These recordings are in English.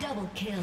Double kill.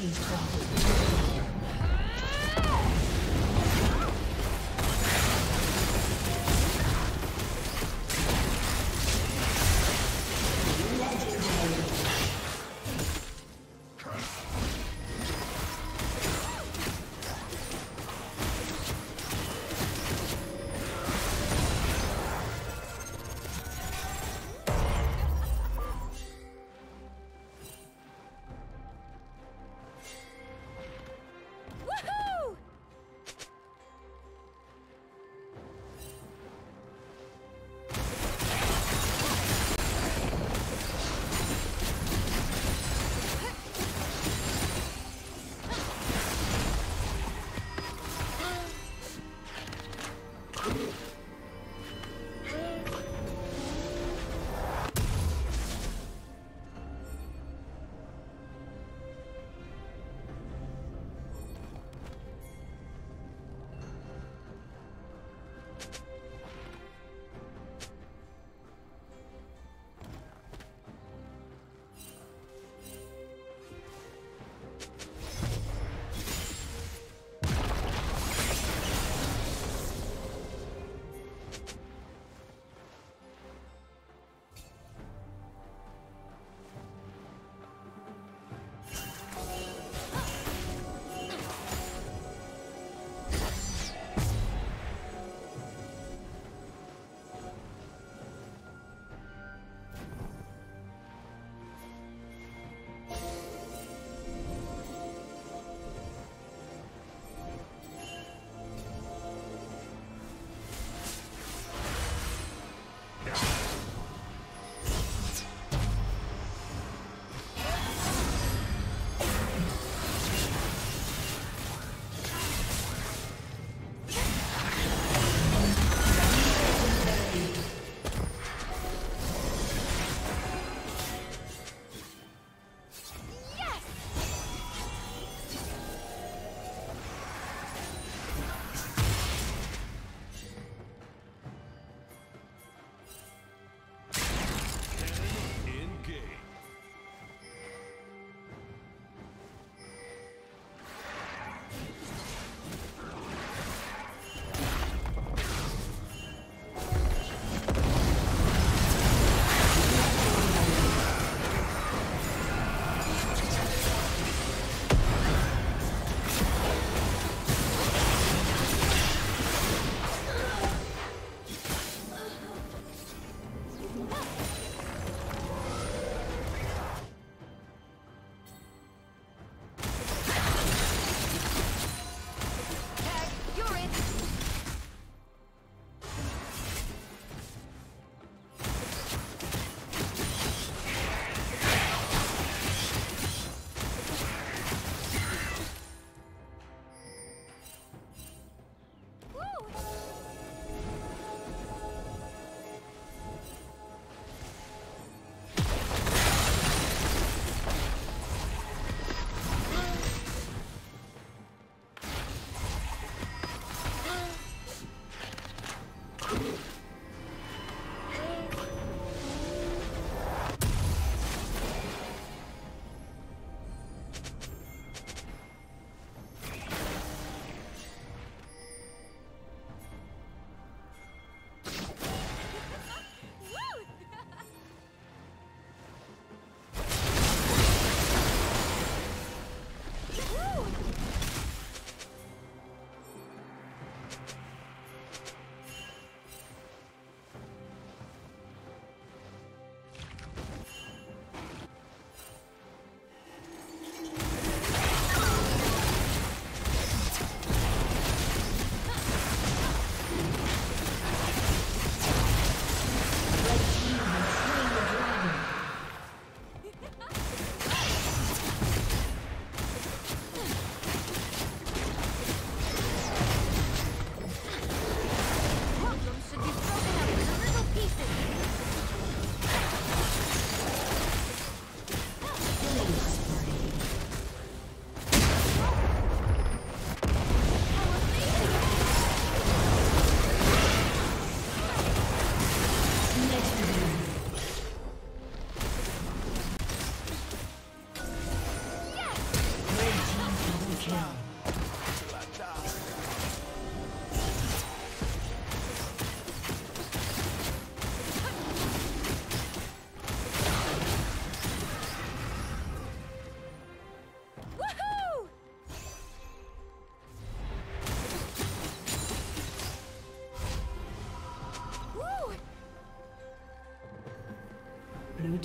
He's dropped. Blue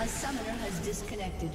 A summoner has disconnected.